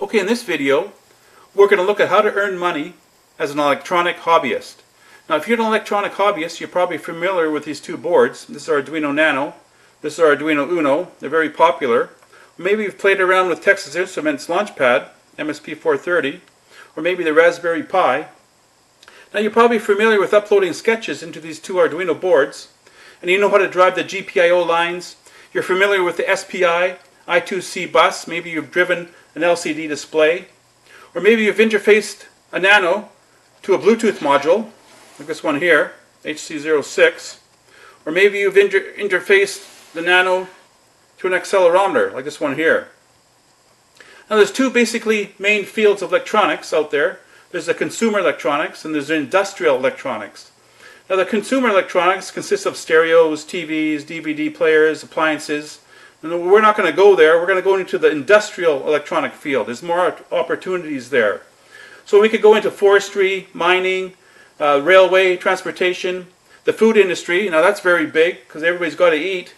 Okay, in this video, we're going to look at how to earn money as an electronic hobbyist. Now, if you're an electronic hobbyist, you're probably familiar with these two boards. This is Arduino Nano. This is Arduino Uno. They're very popular. Maybe you've played around with Texas Instruments Launchpad, MSP430, or maybe the Raspberry Pi. Now, you're probably familiar with uploading sketches into these two Arduino boards, and you know how to drive the GPIO lines. You're familiar with the SPI, I2C bus. Maybe you've driven an LCD display, or maybe you've interfaced a Nano to a Bluetooth module, like this one here, HC06, or maybe you've interfaced the Nano to an accelerometer, like this one here. Now there's two basically main fields of electronics out there. There's the consumer electronics and there's the industrial electronics. Now the consumer electronics consists of stereos, TVs, DVD players, appliances. And we're not going to go there. We're going to go into the industrial electronic field. There's more opportunities there. So we could go into forestry, mining, railway, transportation, the food industry. Now that's very big because everybody's got to eat.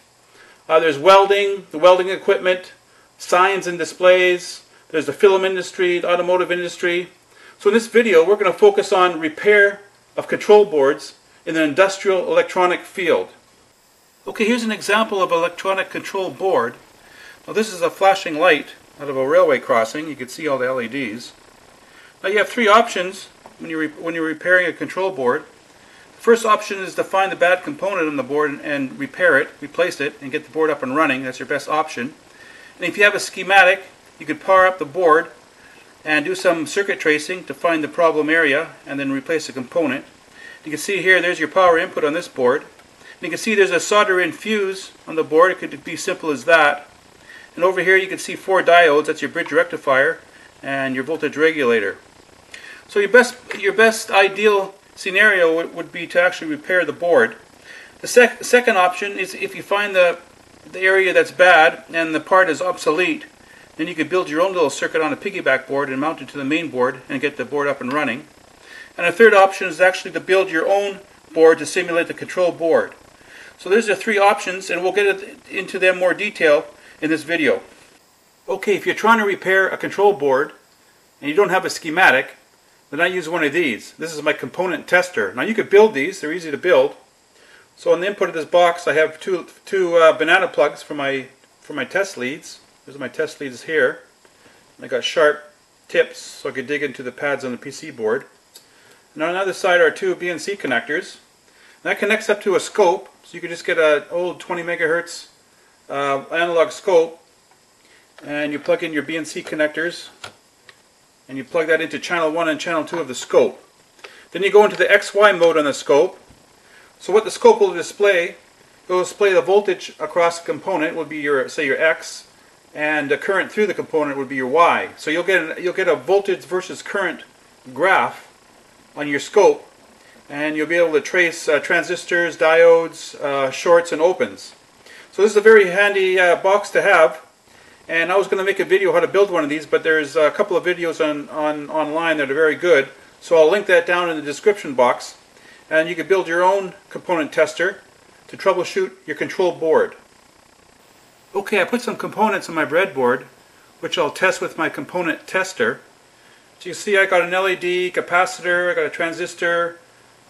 There's welding, the welding equipment, signs and displays. There's the film industry, the automotive industry. So in this video, we're going to focus on repair of control boards in the industrial electronic field. Okay, here's an example of electronic control board. Now this is a flashing light out of a railway crossing. You can see all the LEDs. Now you have three options when you're repairing a control board. The first option is to find the bad component on the board and repair it, replace it, and get the board up and running. That's your best option. And if you have a schematic, you could power up the board and do some circuit tracing to find the problem area and then replace the component. You can see here, there's your power input on this board. You can see there's a solder-in fuse on the board. It could be simple as that. And over here you can see four diodes. That's your bridge rectifier and your voltage regulator. So your best ideal scenario would be to actually repair the board. The second option is if you find the area that's bad and the part is obsolete, then you could build your own little circuit on a piggyback board and mount it to the main board and get the board up and running. And a third option is actually to build your own board to simulate the control board. So those are three options, and we'll get into them more detail in this video. Okay, if you're trying to repair a control board and you don't have a schematic, then I use one of these. This is my component tester. Now you could build these, they're easy to build. So on the input of this box I have two banana plugs for my test leads. Those are my test leads here. And I got sharp tips so I could dig into the pads on the PC board. And on the other side are two BNC connectors. And that connects up to a scope. So you can just get an old 20 megahertz analog scope and you plug in your BNC connectors and you plug that into channel 1 and channel 2 of the scope. Then you go into the XY mode on the scope. So what the scope will display, it will display the voltage across the component would be your, say, your X, and the current through the component would be your Y. So you'll get a voltage versus current graph on your scope, and you'll be able to trace transistors, diodes, shorts, and opens. So this is a very handy box to have, and I was going to make a video how to build one of these, but there's a couple of videos online that are very good, so I'll link that down in the description box, and you can build your own component tester to troubleshoot your control board. Okay, I put some components on my breadboard, which I'll test with my component tester. So you see I got an LED, capacitor, I got a transistor,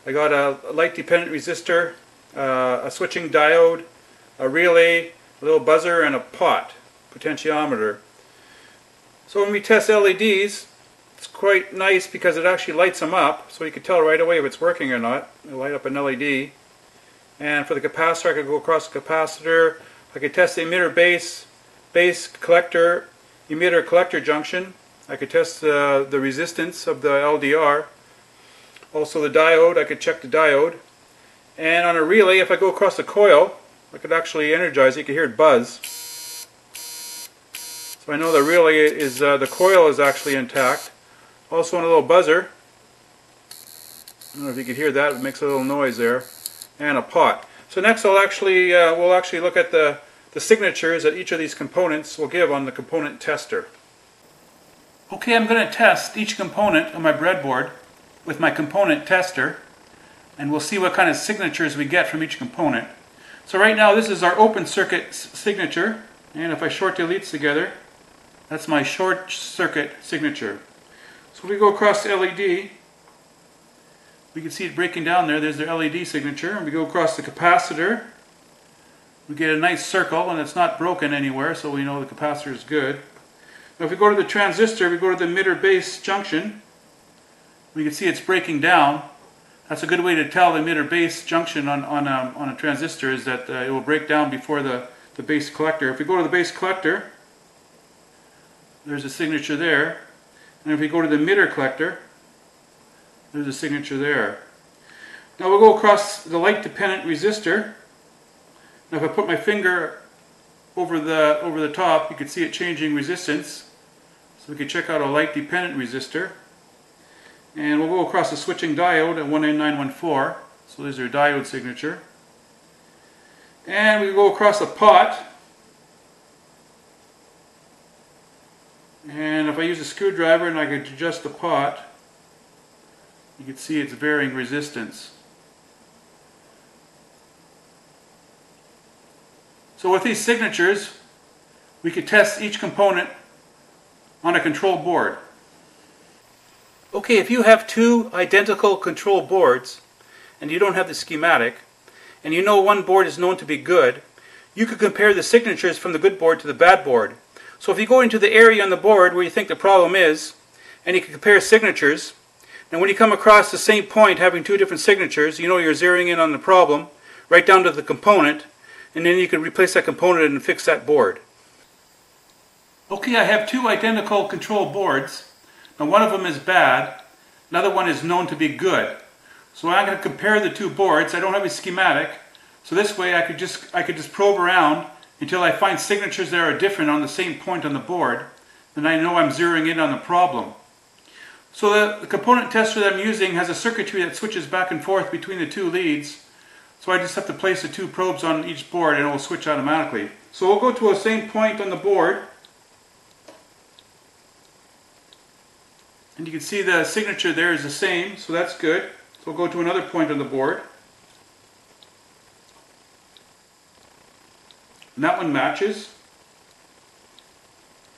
I got a light-dependent resistor, a switching diode, a relay, a little buzzer, and a pot, potentiometer. So when we test LEDs, it's quite nice because it actually lights them up, so you can tell right away if it's working or not. It'll light up an LED. And for the capacitor, I could go across the capacitor. I could test the emitter base, base collector, emitter collector junction. I could test the resistance of the LDR. Also the diode, I could check the diode. And on a relay, if I go across the coil, I could actually energize it. You can hear it buzz. So I know the relay is, the coil is actually intact. Also on a little buzzer, I don't know if you could hear that, it makes a little noise there. And a pot. So next I'll actually, we'll actually look at the signatures that each of these components will give on the component tester. Okay, I'm going to test each component on my breadboard with my component tester, and we'll see what kind of signatures we get from each component. So right now this is our open circuit signature, and if I short delete together, That's my short circuit signature. So if we go across the LED, we can see it breaking down there. There's their LED signature. And we go across the capacitor, we get a nice circle, and it's not broken anywhere, so we know the capacitor is good. Now if we go to the transistor, we go to the emitter base junction, we can see it's breaking down. That's a good way to tell the emitter base junction on a transistor, is that it will break down before the base collector. If we go to the base collector, there's a signature there. And if we go to the emitter collector, there's a signature there. Now we'll go across the light dependent resistor. Now if I put my finger over the top, you can see it changing resistance. So we can check out a light dependent resistor. And we'll go across the switching diode at 1N914, so there's your diode signature. And we go across a pot, and if I use a screwdriver and I could adjust the pot, you can see it's varying resistance. So with these signatures, we could test each component on a control board. Okay, if you have two identical control boards and you don't have the schematic, and you know one board is known to be good, you could compare the signatures from the good board to the bad board. So if you go into the area on the board where you think the problem is, and you can compare signatures, and when you come across the same point having two different signatures, you know you're zeroing in on the problem, right down to the component, and then you can replace that component and fix that board. Okay, I have two identical control boards. Now one of them is bad, another one is known to be good. So I'm going to compare the two boards. I don't have a schematic, so this way I could just probe around until I find signatures that are different on the same point on the board, then I know I'm zeroing in on the problem. So the component tester that I'm using has a circuitry that switches back and forth between the two leads, so I just have to place the two probes on each board and it will switch automatically. So we'll go to the same point on the board, and you can see the signature there is the same, so that's good. So we'll go to another point on the board, and that one matches.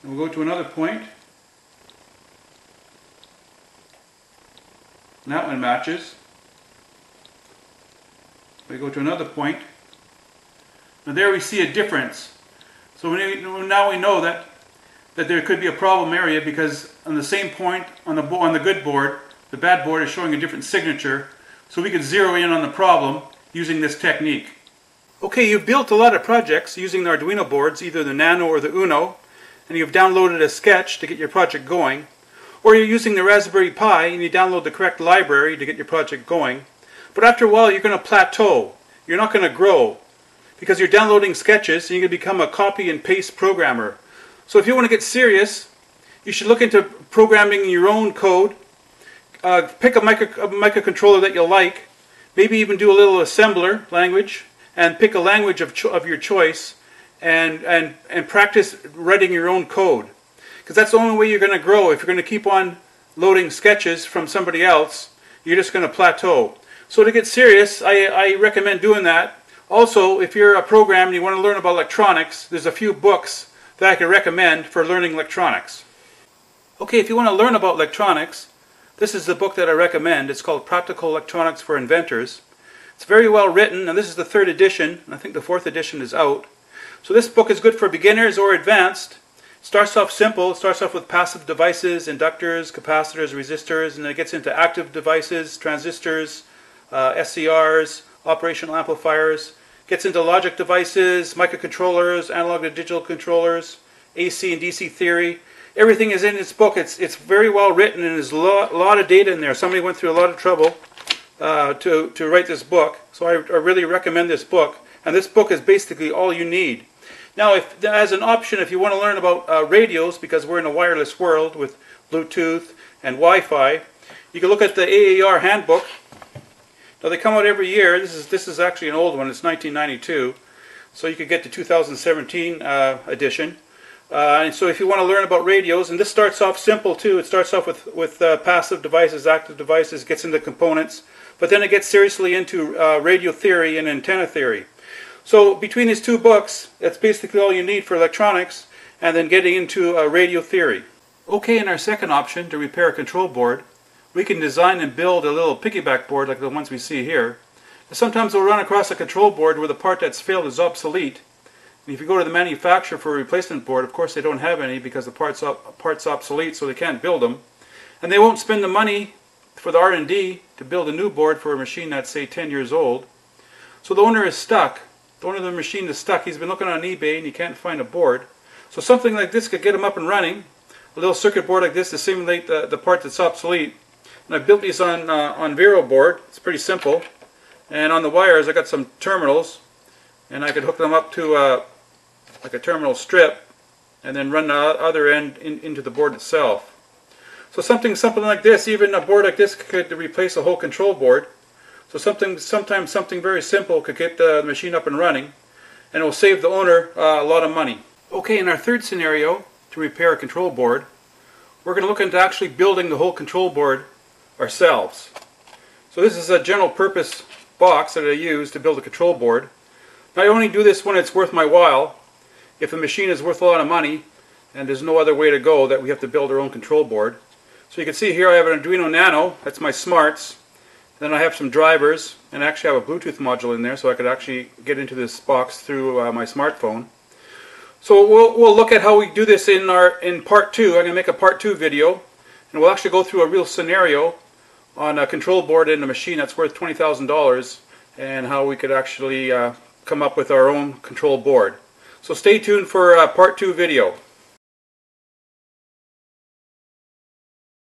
And we'll go to another point, and that one matches. We go to another point. Now there we see a difference. So now we know that there could be a problem area, because on the same point on the good board, the bad board is showing a different signature, so we can zero in on the problem using this technique. Okay, you've built a lot of projects using the Arduino boards, either the Nano or the Uno, and you've downloaded a sketch to get your project going, or you're using the Raspberry Pi and you download the correct library to get your project going. But after a while you're going to plateau, you're not going to grow, because you're downloading sketches and you're going to become a copy and paste programmer. So if you want to get serious, you should look into programming your own code, pick a microcontroller that you like, maybe even do a little assembler language, and pick a language of your choice, and practice writing your own code. Because that's the only way you're going to grow. If you're going to keep on loading sketches from somebody else, you're just going to plateau. So to get serious, I recommend doing that. Also, if you're a programmer and you want to learn about electronics, there's a few books that I can recommend for learning electronics. Okay, if you want to learn about electronics, this is the book that I recommend. It's called Practical Electronics for Inventors. It's very well written, and this is the 3rd edition, and I think the 4th edition is out. So this book is good for beginners or advanced. It starts off simple. It starts off with passive devices, inductors, capacitors, resistors, and then it gets into active devices, transistors, SCRs, operational amplifiers. Gets into logic devices, microcontrollers, analog to digital controllers, AC and DC theory. Everything is in this book. It's very well written, and there's a lot of data in there. Somebody went through a lot of trouble to write this book. So I really recommend this book. And this book is basically all you need. Now, if, as an option, if you want to learn about radios, because we're in a wireless world with Bluetooth and Wi-Fi, you can look at the AAR handbook. Now they come out every year. This is actually an old one. It's 1992, so you could get the 2017 edition. And so if you want to learn about radios, and this starts off simple too. It starts off with passive devices, active devices, gets into components, but then it gets seriously into radio theory and antenna theory. So between these two books, that's basically all you need for electronics. and then getting into radio theory. Okay, in our second option, to repair a control board, we can design and build a little piggyback board like the ones we see here. Sometimes we'll run across a control board where the part that's failed is obsolete. And if you go to the manufacturer for a replacement board, of course they don't have any because the part's obsolete, so they can't build them. And they won't spend the money for the R&D to build a new board for a machine that's, say, 10 years old. So the owner is stuck. The owner of the machine is stuck. He's been looking on eBay and he can't find a board. So something like this could get him up and running. A little circuit board like this to simulate the part that's obsolete. And I built these on Vero board. It's pretty simple. And on the wires, I got some terminals, and I could hook them up to like a terminal strip, and then run the other end into the board itself. So something like this, even a board like this could replace a whole control board. So sometimes something very simple could get the machine up and running, and it will save the owner a lot of money. Okay, in our third scenario, to repair a control board, we're going to look into actually building the whole control board ourselves. So this is a general purpose box that I use to build a control board. Now, I only do this when it's worth my while, if the machine is worth a lot of money and there's no other way to go that we have to build our own control board. So you can see here I have an Arduino Nano, that's my smarts, and then I have some drivers, and I actually have a Bluetooth module in there so I could actually get into this box through my smartphone. So we'll look at how we do this in part 2. I'm going to make a part 2 video, and we'll actually go through a real scenario on a control board in a machine that's worth $20,000 and how we could actually come up with our own control board. So stay tuned for part 2 video.